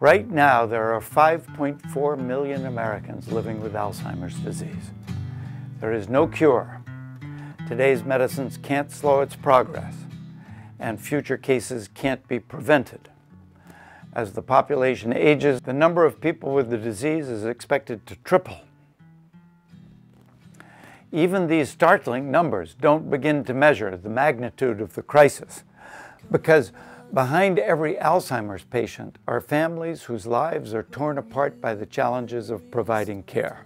Right now, there are 5.4 million Americans living with Alzheimer's disease. There is no cure. Today's medicines can't slow its progress, and future cases can't be prevented. As the population ages, the number of people with the disease is expected to triple. Even these startling numbers don't begin to measure the magnitude of the crisis, because behind every Alzheimer's patient are families whose lives are torn apart by the challenges of providing care.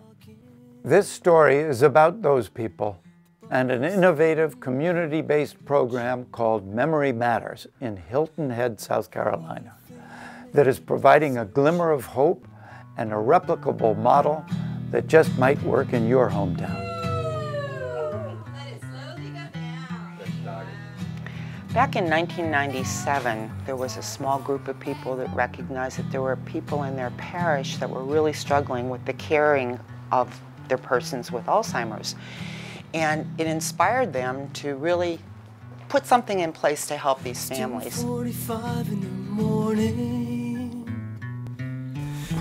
This story is about those people and an innovative community-based program called Memory Matters in Hilton Head, South Carolina, that is providing a glimmer of hope and a replicable model that just might work in your hometown. Back in 1997, there was a small group of people that recognized that there were people in their parish that were really struggling with the caring of their persons with Alzheimer's. And it inspired them to really put something in place to help these families. 2:45 in the morning,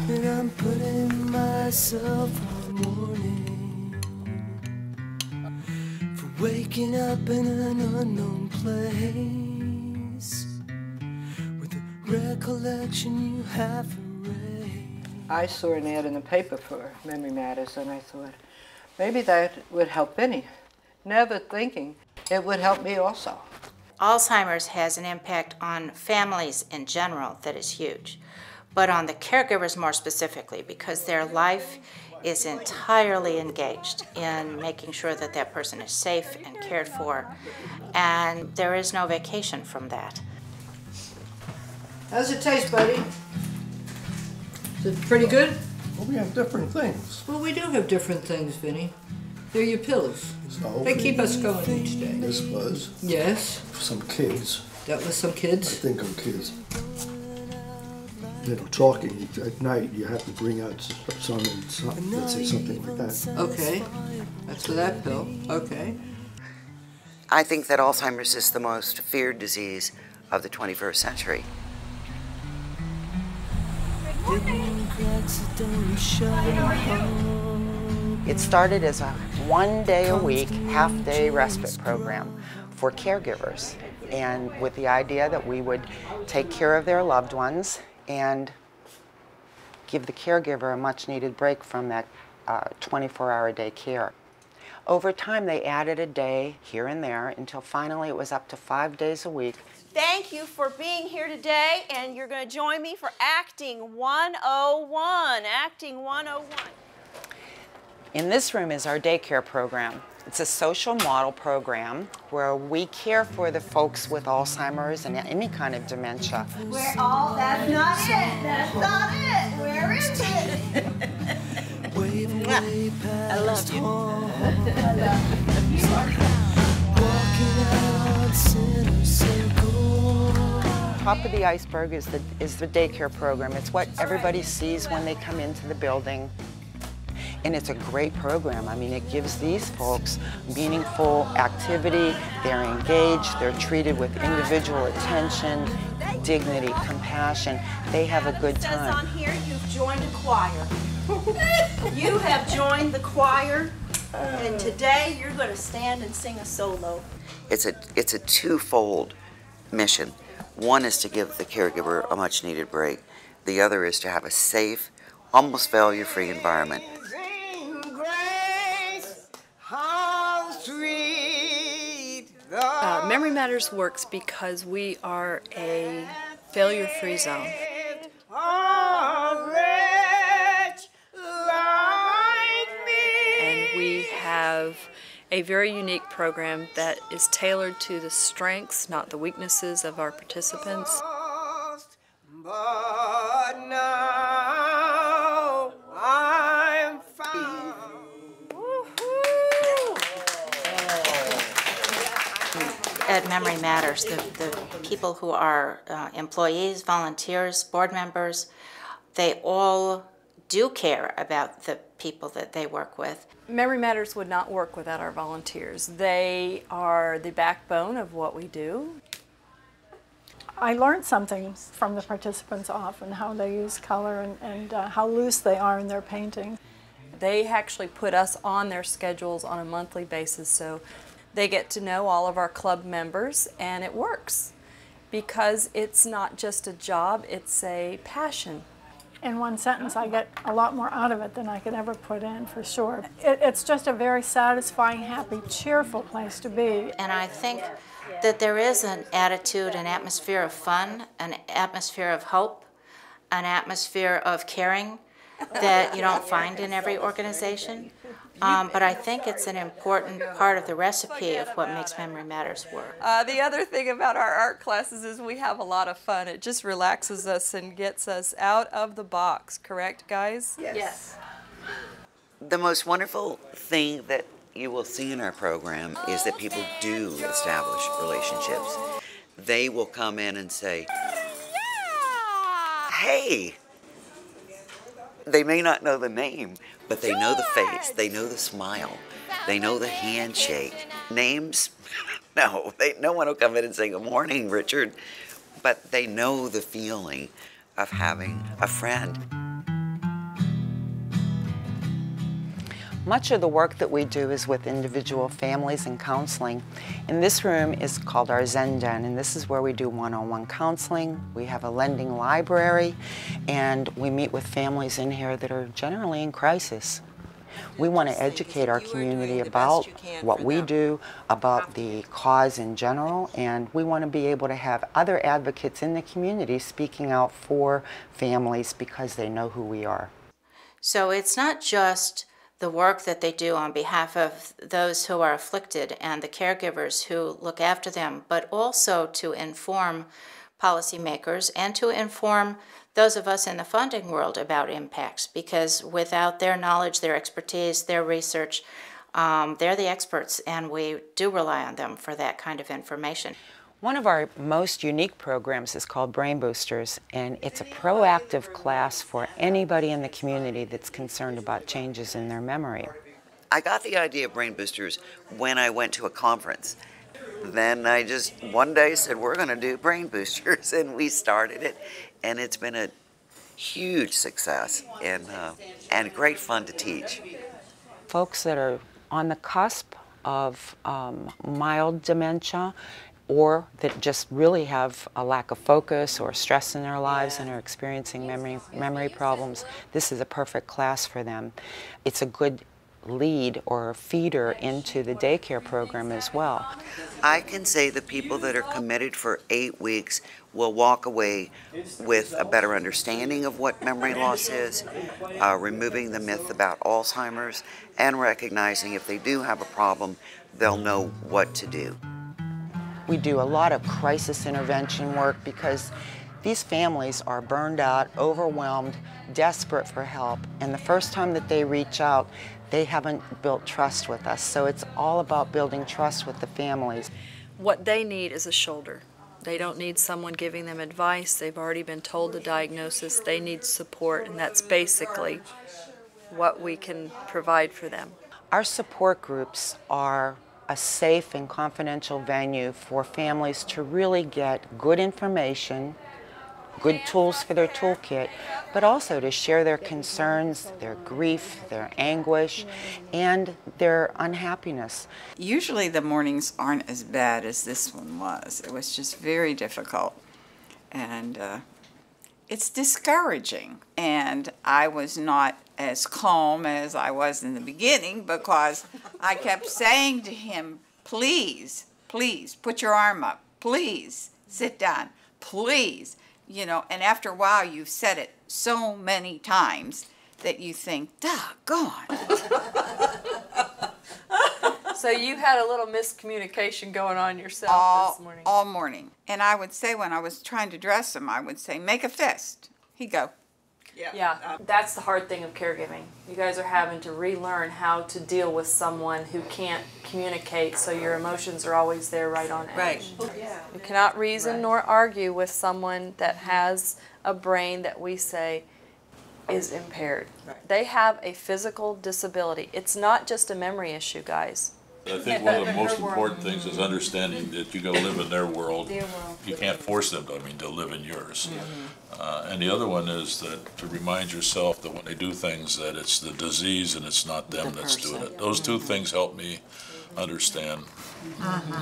and I'm putting myself on warning for waking up in an unknown place with the recollection you have erased. I saw an ad in the paper for Memory Matters, and I thought maybe that would help Benny. Never thinking it would help me also. Alzheimer's has an impact on families in general that is huge, but on the caregivers more specifically, because their life is entirely engaged in making sure that that person is safe and cared for, and there is no vacation from that. How's it taste, buddy? Is it pretty good? Well, we have different things. Well, we do have different things, Vinny. They're your pills. So, they keep us going each day. This was? Yes. Some kids. That was some kids? I think of kids. Little talking at night, you have to bring out some, let's say something like that. Okay, that's for that pill. Okay. I think that Alzheimer's is the most feared disease of the 21st century. It started as a 1 day a week, half-day respite program for caregivers, and with the idea that we would take care of their loved ones and give the caregiver a much-needed break from that 24-hour-a-day care. Over time, they added a day here and there until finally it was up to 5 days a week. Thank you for being here today, and you're going to join me for Acting 101. Acting 101. In this room is our daycare program. It's a social model program where we care for the folks with Alzheimer's and any kind of dementia. We're all, that's not it, that's not it. Where is it? I love you. I love you. Top of the iceberg is the daycare program. It's what everybody sees when they come into the building. And it's a great program. I mean, it gives these folks meaningful activity. They're engaged. They're treated with individual attention, dignity, compassion. They have a good time. It says on here, you've joined a choir. You have joined the choir, and today you're going to stand and sing a solo. It's a twofold mission. One is to give the caregiver a much-needed break. The other is to have a safe, almost failure-free environment. Memory Matters works because we are a failure-free zone. And we have a very unique program that is tailored to the strengths, not the weaknesses, of our participants. At Memory Matters, the people who are employees, volunteers, board members, they all do care about the people that they work with. Memory Matters would not work without our volunteers. They are the backbone of what we do. I learned something from the participants often, how they use color and how loose they are in their painting. They actually put us on their schedules on a monthly basis, so they get to know all of our club members, and it works because it's not just a job, it's a passion. In one sentence, I get a lot more out of it than I could ever put in, for sure. It's just a very satisfying, happy, cheerful place to be. And I think that there is an attitude, an atmosphere of fun, an atmosphere of hope, an atmosphere of caring that you don't find in every organization. But I think it's an important part of the recipe of what makes Memory Matters work. The other thing about our art classes is we have a lot of fun. It just relaxes us and gets us out of the box, correct, guys? Yes. Yes. The most wonderful thing that you will see in our program is that people do establish relationships. They will come in and say, hey! They may not know the name, but they know the face, they know the smile, they know the handshake. Names? No, no one will come in and say, good morning, Richard. But they know the feeling of having a friend. Much of the work that we do is with individual families and counseling. And this room is called our Zen Den, and this is where we do one-on-one counseling. We have a lending library, and we meet with families in here that are generally in crisis. We want to educate our community about what we do, about the cause in general, and we want to be able to have other advocates in the community speaking out for families because they know who we are. So it's not just the work that they do on behalf of those who are afflicted and the caregivers who look after them, but also to inform policymakers and to inform those of us in the funding world about impacts, because without their knowledge, their expertise, their research, they're the experts, and we do rely on them for that kind of information. One of our most unique programs is called Brain Boosters, and it's a proactive class for anybody in the community that's concerned about changes in their memory. I got the idea of Brain Boosters when I went to a conference. Then I just one day said, we're going to do Brain Boosters, and we started it. And it's been a huge success and great fun to teach. Folks that are on the cusp of mild dementia, or that just really have a lack of focus or stress in their lives and are experiencing memory problems, this is a perfect class for them. It's a good lead or feeder into the daycare program as well. I can say the people that are committed for 8 weeks will walk away with a better understanding of what memory loss is, removing the myth about Alzheimer's, and recognizing if they do have a problem, they'll know what to do. We do a lot of crisis intervention work because these families are burned out, overwhelmed, desperate for help, and the first time that they reach out, they haven't built trust with us. So it's all about building trust with the families. What they need is a shoulder. They don't need someone giving them advice. They've already been told the diagnosis. They need support, and that's basically what we can provide for them. Our support groups are a safe and confidential venue for families to really get good information, good tools for their toolkit, but also to share their concerns, their grief, their anguish, and their unhappiness. Usually the mornings aren't as bad as this one was. It was just very difficult, and it's discouraging. And I was not as calm as I was in the beginning because I kept saying to him, please, please, put your arm up, please, sit down, please, you know, and after a while you've said it so many times that you think, doggone. So you had a little miscommunication going on yourself this morning. All morning. And I would say when I was trying to dress him, I would say, make a fist. He'd go. Yeah, that's the hard thing of caregiving. You guys are having to relearn how to deal with someone who can't communicate, so your emotions are always there right on edge. Right. You cannot reason nor argue with someone that has a brain that we say is impaired. Right. They have a physical disability. It's not just a memory issue, guys. I think one of the most important things is understanding that you got to live in their world. You can't force them, to live in yours. And the other one is that to remind yourself that when they do things, that it's the disease and it's not them that's doing it. Those two things help me understand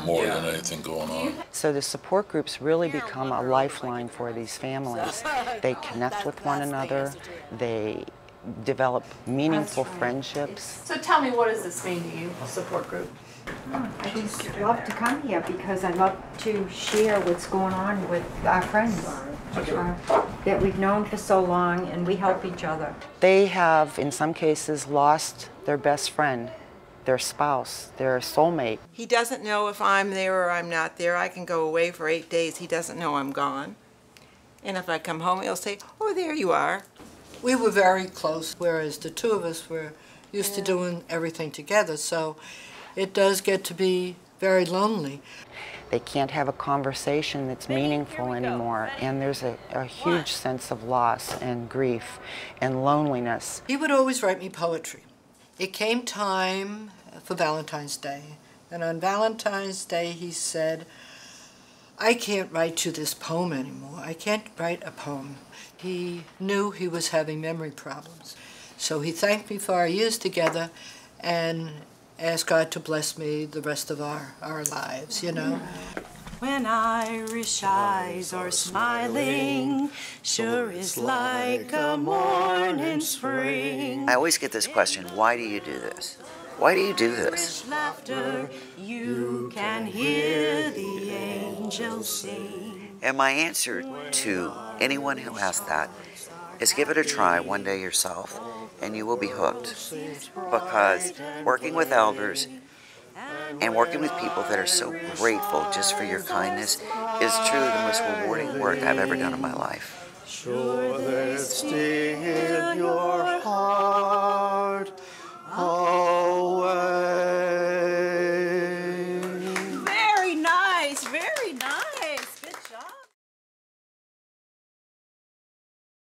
more than anything going on. So the support groups really become a lifeline for these families. They connect with one another. They develop meaningful friendships. So tell me, what does this mean to you, support group? I just love to come here because I love to share what's going on with our friends that we've known for so long, and we help each other. They have, in some cases, lost their best friend, their spouse, their soulmate. He doesn't know if I'm there or I'm not there. I can go away for 8 days. He doesn't know I'm gone. And if I come home, he'll say, "Oh, there you are." We were very close, whereas the two of us were used to doing everything together, so it does get to be very lonely. They can't have a conversation that's meaningful anymore, and there's a huge sense of loss and grief and loneliness. He would always write me poetry. It came time for Valentine's Day, and on Valentine's Day he said, "I can't write you this poem anymore. I can't write a poem." He knew he was having memory problems. So he thanked me for our years together and asked God to bless me the rest of our lives, you know. When Irish eyes are smiling, sure is like a morning spring. I always get this question, why do you do this? Why do you do this? Laughter, you can hear the angels sing. And my answer to anyone who asks that is give it a try one day yourself, and you will be hooked. Because working with elders and working with people that are so grateful just for your kindness is truly the most rewarding work I've ever done in my life. Sure, there's